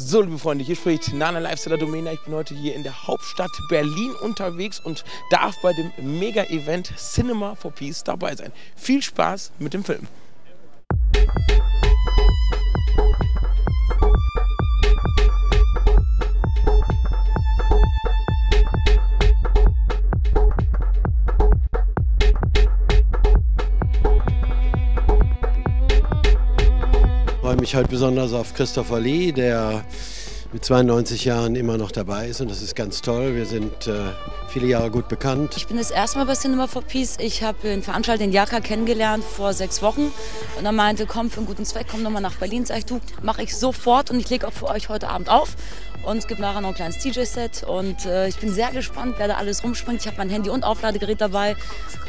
So, liebe Freunde, hier spricht Nana Lifestyler Domena. Ich bin heute hier in der Hauptstadt Berlin unterwegs und darf bei dem Mega-Event Cinema for Peace dabei sein. Viel Spaß mit dem Film. Ich freue mich halt besonders auf Christopher Lee, der mit 92 Jahren immer noch dabei ist, und das ist ganz toll. Wir sind viele Jahre gut bekannt. Ich bin das erste Mal bei Cinema for Peace. Ich habe den Veranstalter, den Jaka, kennengelernt vor 6 Wochen, und er meinte, komm für einen guten Zweck, komm nochmal nach Berlin. Sag ich, du, mache ich sofort, und ich lege auch für euch heute Abend auf. Und es gibt nachher noch ein kleines DJ-Set, und ich bin sehr gespannt, wer da alles rumspringt. Ich habe mein Handy und Aufladegerät dabei,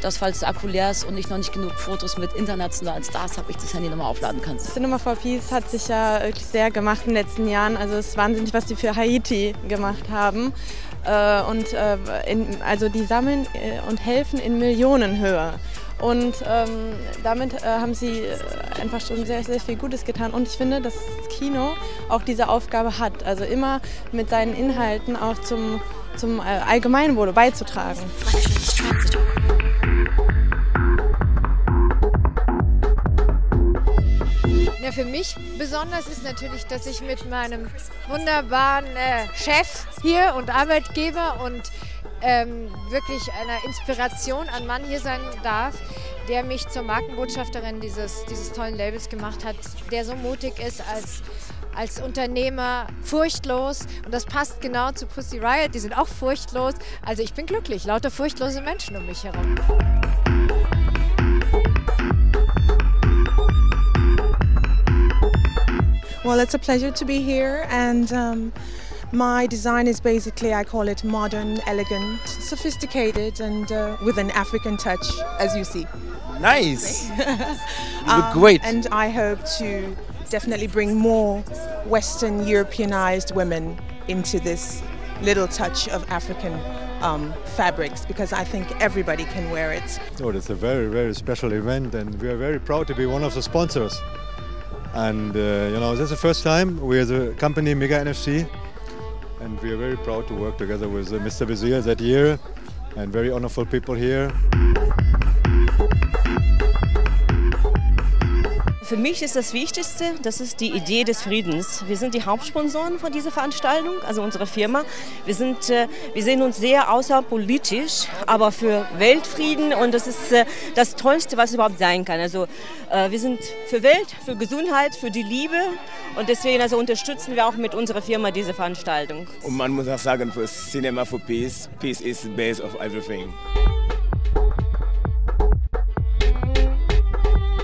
dass, falls der Akku leer ist und ich noch nicht genug Fotos mit internationalen Stars habe, ich das Handy nochmal aufladen kann. Cinema for Peace hat sich ja wirklich sehr gemacht in den letzten Jahren. Also es ist wahnsinnig, was die für Haiti gemacht haben. Also die sammeln und helfen in Millionenhöhe. Und damit haben sie einfach schon sehr, sehr viel Gutes getan. Und ich finde, dass das Kino auch diese Aufgabe hat, also immer mit seinen Inhalten auch zum Allgemeinwohl beizutragen. Ja, für mich besonders ist natürlich, dass ich mit meinem wunderbaren Chef hier und Arbeitgeber und wirklich einer Inspiration an Mann hier sein darf, der mich zur Markenbotschafterin dieses tollen Labels gemacht hat, der so mutig ist als Unternehmer, furchtlos, und das passt genau zu Pussy Riot, die sind auch furchtlos. Also ich bin glücklich, lauter furchtlose Menschen um mich herum. Well, it's a pleasure to be here, and my design is basically, I call it modern, elegant, sophisticated, and with an African touch, as you see. Nice! You look great. And I hope to definitely bring more Western Europeanized women into this little touch of African fabrics, because I think everybody can wear it. So it's a very, very special event, and we are very proud to be one of the sponsors. And you know, this is the first time we as a company, Mega NFC, and we are very proud to work together with Mr. Bezir that year, and very honorable people here. Für mich ist das Wichtigste, das ist die Idee des Friedens. Wir sind die Hauptsponsoren von dieser Veranstaltung, also unsere Firma. Wir sehen uns sehr außerpolitisch, aber für Weltfrieden, und das ist das Tollste, was überhaupt sein kann. Also wir sind für Welt, für Gesundheit, für die Liebe, und deswegen also unterstützen wir auch mit unserer Firma diese Veranstaltung. Und man muss auch sagen, für Cinema for Peace, Peace is the base of everything.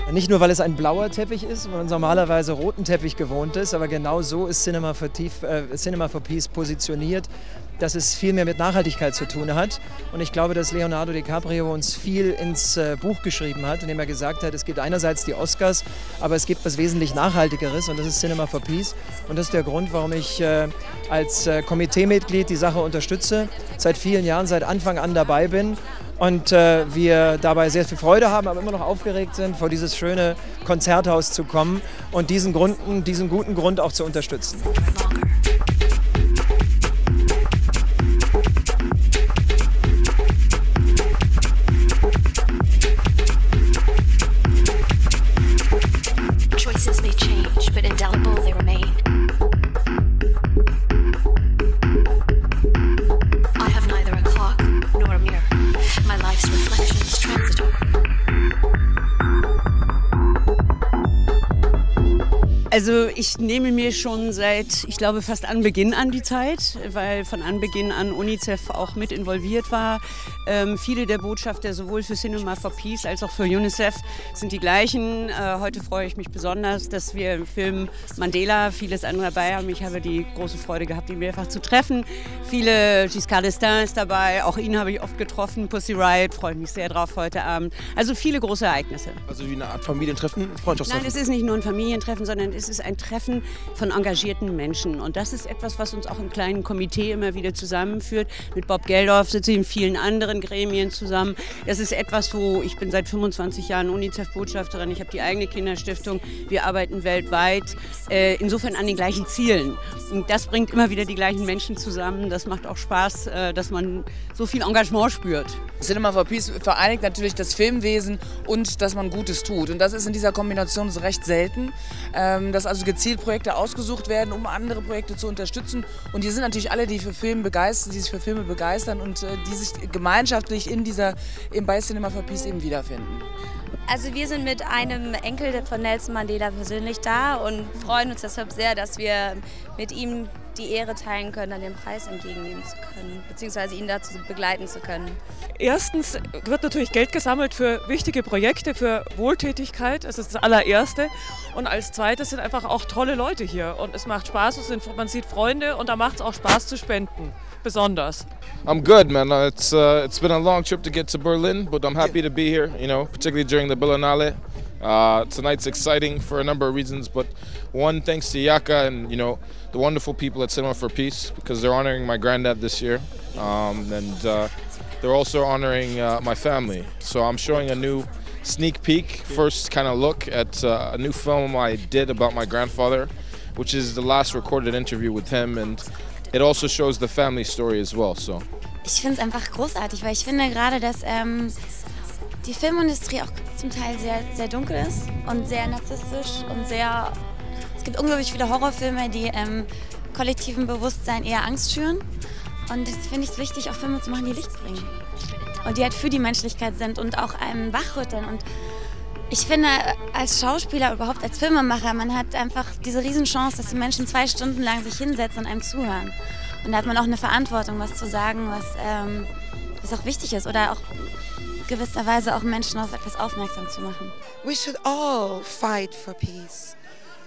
Nicht nur, weil es ein blauer Teppich ist, weil man normalerweise roten Teppich gewohnt ist, aber genau so ist Cinema for Peace positioniert, dass es viel mehr mit Nachhaltigkeit zu tun hat. Und ich glaube, dass Leonardo DiCaprio uns viel ins Buch geschrieben hat, indem er gesagt hat, es gibt einerseits die Oscars, aber es gibt was wesentlich Nachhaltigeres, und das ist Cinema for Peace. Und das ist der Grund, warum ich als Komiteemitglied die Sache unterstütze, seit vielen Jahren, seit Anfang an dabei bin. Und wir dabei sehr viel Freude haben, aber immer noch aufgeregt sind, vor dieses schöne Konzerthaus zu kommen und diesen guten Grund auch zu unterstützen. Also ich nehme mir schon seit, ich glaube, fast Anbeginn an die Zeit, weil von Anbeginn an UNICEF auch mit involviert war. Viele der Botschafter sowohl für Cinema for Peace als auch für UNICEF sind die gleichen. Heute freue ich mich besonders, dass wir im Film Mandela vieles andere dabei haben. Ich habe die große Freude gehabt, ihn mehrfach zu treffen. Viele Giscard d'Estaing ist dabei, auch ihn habe ich oft getroffen. Pussy Riot, freue mich sehr drauf heute Abend. Also viele große Ereignisse. Also wie eine Art Familientreffen, Freundschaftstreffen? Nein, es ist nicht nur ein Familientreffen, sondern es ist ein Treffen von engagierten Menschen, und das ist etwas, was uns auch im kleinen Komitee immer wieder zusammenführt. Mit Bob Geldorf sitze ich in vielen anderen anderen Gremien zusammen. Das ist etwas, wo ich bin seit 25 Jahren UNICEF-Botschafterin, ich habe die eigene Kinderstiftung, wir arbeiten weltweit, insofern an den gleichen Zielen. Und das bringt immer wieder die gleichen Menschen zusammen, das macht auch Spaß, dass man so viel Engagement spürt. Cinema for Peace vereinigt natürlich das Filmwesen und dass man Gutes tut. Und das ist in dieser Kombination recht selten, dass also gezielt Projekte ausgesucht werden, um andere Projekte zu unterstützen. Und hier sind natürlich alle, die sich für Filme begeistern und die sich gemeinschaftlich bei Cinema for Peace eben wiederfinden. Also wir sind mit einem Enkel von Nelson Mandela persönlich da und freuen uns deshalb sehr, dass wir mit ihm die Ehre teilen können, an den Preis entgegennehmen zu können, beziehungsweise ihn dazu begleiten zu können. Erstens wird natürlich Geld gesammelt für wichtige Projekte, für Wohltätigkeit, das ist das allererste. Und als zweites sind einfach auch tolle Leute hier und es macht Spaß, man sieht Freunde und da macht es auch Spaß zu spenden, besonders. I'm good, man. It's been a long trip to get to Berlin, but I'm happy to be here, you know, particularly during the Berlinale. Tonight's exciting for a number of reasons, but one, thanks to Yaka and, you know, the wonderful people at Cinema for Peace, because they're honoring my granddad this year, and they're also honoring my family. So I'm showing a new sneak peek, first kind of look at a new film I did about my grandfather, which is the last recorded interview with him, and it also shows the family story as well, so. Ich finde es einfach großartig, weil ich finde gerade, dass die Filmindustrie auch zum Teil sehr, sehr dunkel ist und sehr narzisstisch und sehr, es gibt unglaublich viele Horrorfilme, die im kollektiven Bewusstsein eher Angst schüren. Und das finde ich wichtig, auch Filme zu machen, die Licht bringen und die halt für die Menschlichkeit sind und auch einem wachrütteln. Und ich finde, als Schauspieler, überhaupt als Filmemacher, man hat einfach diese Riesenchance, dass die Menschen 2 Stunden lang sich hinsetzen und einem zuhören. Und da hat man auch eine Verantwortung, was zu sagen, was auch wichtig ist oder auch gewisserweise auch Menschen auf etwas aufmerksam zu machen. We should all fight for peace.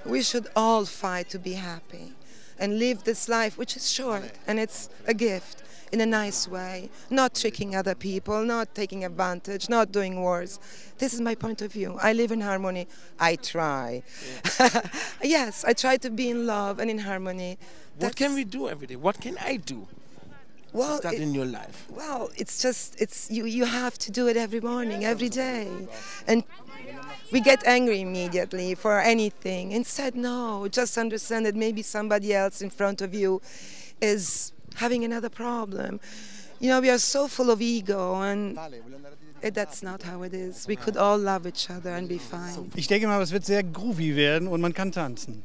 We should all fight to be happy and live this life, which is short and it's a gift, in a nice way, not tricking other people, not taking advantage, not doing wars. This is my point of view. I live in harmony. I try. Yeah. Yes, I try to be in love and in harmony. What can we do every day? What can I do? Well, that in your life? Well, it's just, you have to do it every morning, every day. And we get angry immediately for anything. Instead, no, just understand that maybe somebody else in front of you is having another problem. You know, we are so full of ego and that's not how it is. We could all love each other and be fine. Ich denke mal, es wird sehr groovy werden und man kann tanzen.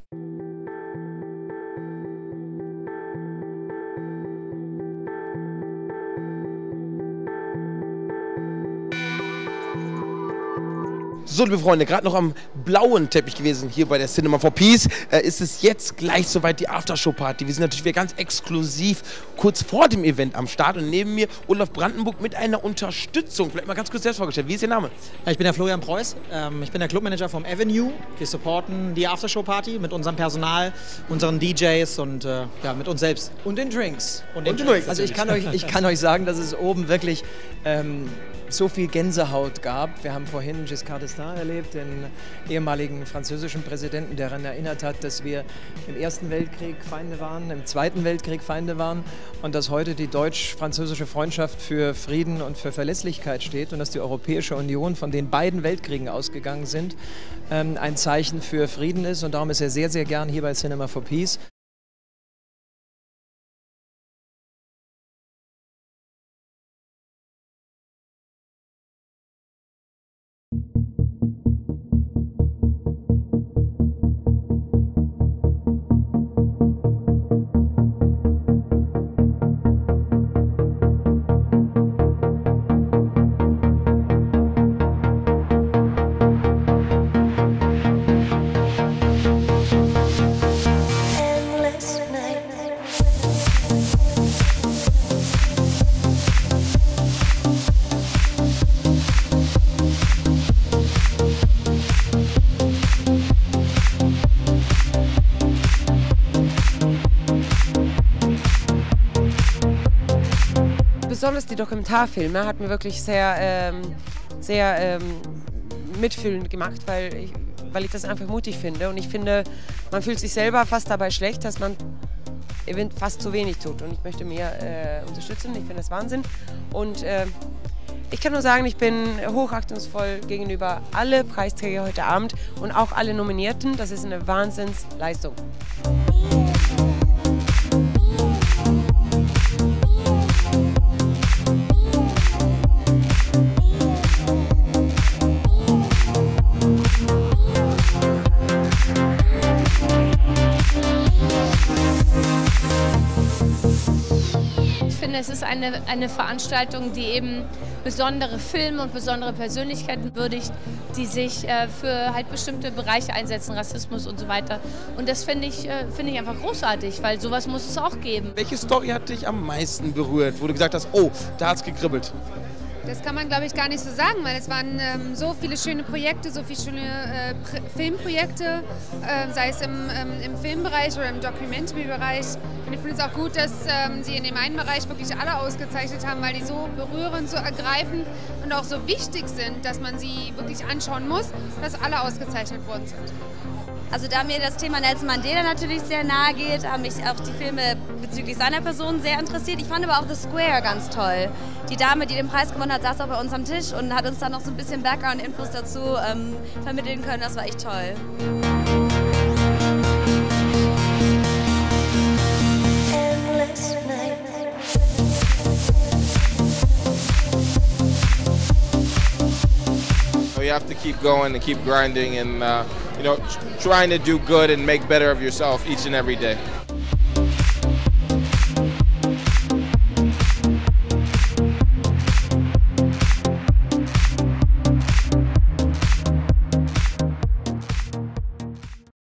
So, liebe Freunde, gerade noch am blauen Teppich gewesen hier bei der Cinema for Peace, ist es jetzt gleich soweit die Aftershow-Party. Wir sind natürlich wieder ganz exklusiv kurz vor dem Event am Start und neben mir Olaf Brandenburg mit einer Unterstützung. Vielleicht mal ganz kurz selbst vorgestellt, wie ist Ihr Name? Ja, ich bin der Florian Preuß, ich bin der Clubmanager vom Avenue. Wir supporten die Aftershow-Party mit unserem Personal, unseren DJs und ja, mit uns selbst. Und den Drinks. Und den Drinks. Also ich kann euch sagen, dass es oben wirklich so viel Gänsehaut gab. Wir haben vorhin Giscard d'Estaing erlebt, den ehemaligen französischen Präsidenten, der daran erinnert hat, dass wir im Ersten Weltkrieg Feinde waren, im Zweiten Weltkrieg Feinde waren und dass heute die deutsch-französische Freundschaft für Frieden und für Verlässlichkeit steht und dass die Europäische Union, von den beiden Weltkriegen ausgegangen sind, ein Zeichen für Frieden ist. Und darum ist er sehr, sehr gern hier bei Cinema for Peace. Besonders die Dokumentarfilme hat mir wirklich sehr, sehr mitfühlend gemacht, weil ich das einfach mutig finde. Und ich finde, man fühlt sich selber fast dabei schlecht, dass man Event fast zu wenig tut. Und ich möchte mehr unterstützen. Ich finde das Wahnsinn. Und ich kann nur sagen, ich bin hochachtungsvoll gegenüber alle Preisträger heute Abend und auch alle Nominierten. Das ist eine Wahnsinnsleistung. Es ist eine Veranstaltung, die eben besondere Filme und besondere Persönlichkeiten würdigt, die sich für halt bestimmte Bereiche einsetzen, Rassismus und so weiter. Und das finde ich einfach großartig, weil sowas muss es auch geben. Welche Story hat dich am meisten berührt, wo du gesagt hast, oh, da hat's gekribbelt? Das kann man, glaube ich, gar nicht so sagen, weil es waren so viele schöne Projekte, so viele schöne Filmprojekte, sei es im Filmbereich oder im Documentary-Bereich. Und ich finde es auch gut, dass sie in dem einen Bereich wirklich alle ausgezeichnet haben, weil die so berührend, so ergreifend und auch so wichtig sind, dass man sie wirklich anschauen muss, dass alle ausgezeichnet worden sind. Also da mir das Thema Nelson Mandela natürlich sehr nahe geht, haben mich auch die Filme bezüglich seiner Person sehr interessiert. Ich fand aber auch The Square ganz toll. Die Dame, die den Preis gewonnen hat, saß auch bei uns am Tisch und hat uns dann noch so ein bisschen Background-Infos dazu vermitteln können. Das war echt toll. You have to keep going and keep grinding and you know, trying to do good and make better of yourself each and every day.